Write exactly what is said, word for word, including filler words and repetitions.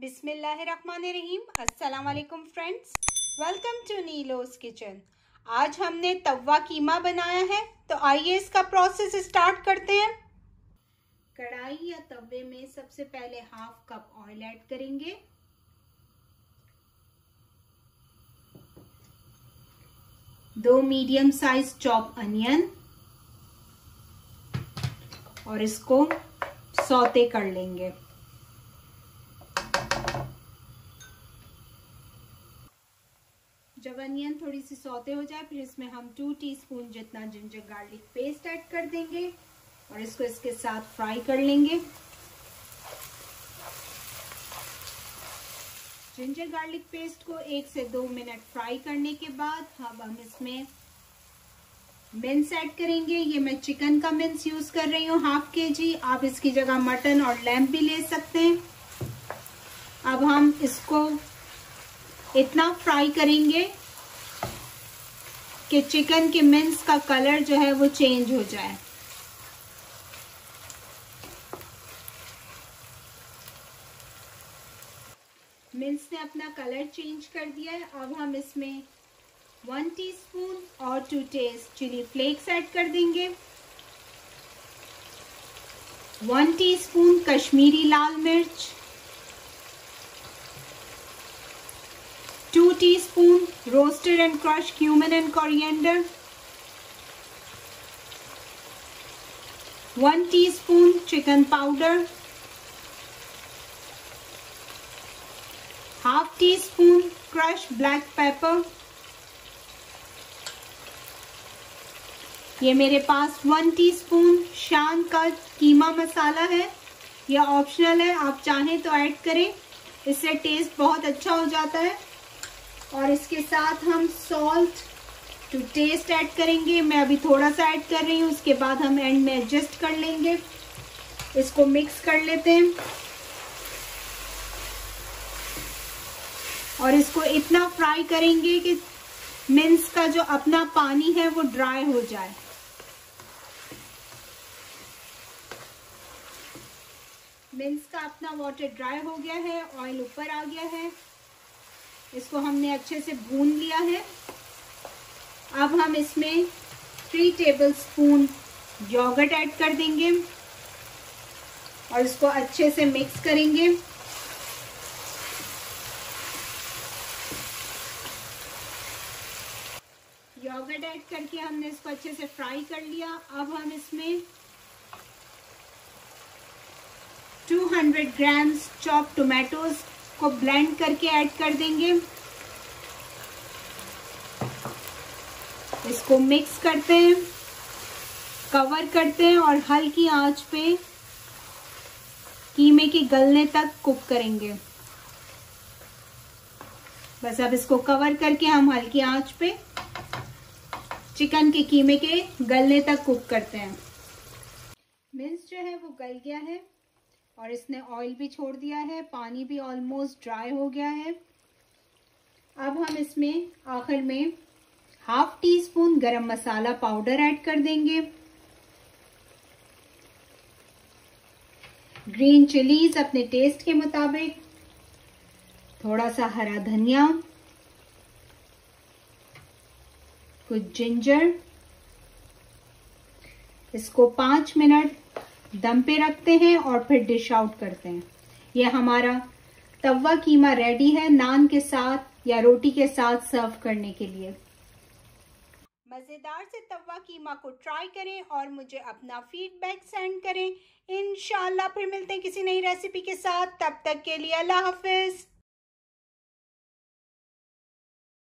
बिस्मिल्लाहिर्रहमानिर्रहीम। अस्सलाम वालेकुम friends, welcome to Neelo's kitchen. आज हमने तवा कीमा बनाया है, तो आइए इसका प्रोसेस स्टार्ट करते हैं। कढ़ाई या तवे में सबसे पहले हाफ कप ऑयल ऐड करेंगे। दो मीडियम साइज चॉप अनियन, और इसको सौते कर लेंगे। जब अनियन थोड़ी सी सौते हो जाए, फिर इसमें हम टू टीस्पून जितना जिंजर गार्लिक पेस्ट ऐड कर देंगे और इसको इसके साथ फ्राई कर लेंगे। जिंजर गार्लिक पेस्ट को एक से दो मिनट फ्राई करने के बाद अब हम इसमें मिंस ऐड करेंगे। ये मैं चिकन का मिंस यूज कर रही हूँ, हाफ के जी। आप इसकी जगह मटन और लैम्ब भी ले सकते हैं। अब हम इसको इतना फ्राई करेंगे कि चिकन के मिंस का कलर जो है वो चेंज हो जाए। मिंस ने अपना कलर चेंज कर दिया है। अब हम इसमें वन टीस्पून और to taste chilli flakes add कर देंगे, वन टीस्पून कश्मीरी लाल मिर्च, two teaspoon roasted and crush cumin and coriander, one teaspoon chicken powder, half teaspoon crush black pepper. ये मेरे पास वन टीस्पून शान का कीमा मसाला है। यह ऑप्शनल है, आप चाहें तो ऐड करें, इससे टेस्ट बहुत अच्छा हो जाता है। और इसके साथ हम सॉल्ट टू टेस्ट ऐड करेंगे। मैं अभी थोड़ा सा ऐड कर रही हूँ, उसके बाद हम एंड में एडजस्ट कर लेंगे। इसको मिक्स कर लेते हैं और इसको इतना फ्राई करेंगे कि मिंस का जो अपना पानी है वो ड्राई हो जाए। मिंस का अपना वाटर ड्राई हो गया है, ऑयल ऊपर आ गया है। इसको हमने अच्छे से भून लिया है। अब हम इसमें थ्री टेबलस्पून योगर्ट ऐड कर देंगे और इसको अच्छे से मिक्स करेंगे। योगर्ट ऐड करके हमने इसको अच्छे से फ्राई कर लिया। अब हम इसमें two hundred grams chop tomatoes को ब्लेंड करके ऐड कर देंगे। इसको मिक्स करते हैं, कवर करते हैं और हल्की आंच पे कीमे के गलने तक कुक करेंगे। बस अब इसको कवर करके हम हल्की आंच पे चिकन के कीमे के गलने तक कुक करते हैं। मिंस जो है वो गल गया है और इसने ऑयल भी छोड़ दिया है, पानी भी ऑलमोस्ट ड्राई हो गया है। अब हम इसमें आखिर में हाफ टी स्पून गरम मसाला पाउडर ऐड कर देंगे, ग्रीन चिलीज अपने टेस्ट के मुताबिक, थोड़ा सा हरा धनिया, कुछ जिंजर। इसको पाँच मिनट दम पे रखते हैं और फिर डिश आउट करते हैं। यह हमारा तवा कीमा रेडी है, नान के साथ या रोटी के साथ सर्व करने के लिए। मज़ेदार से तवा कीमा को ट्राई करें और मुझे अपना फीडबैक सेंड करें। इंशाल्लाह फिर मिलते हैं किसी नई रेसिपी के साथ। तब तक के लिए अल्लाह हाफिज़।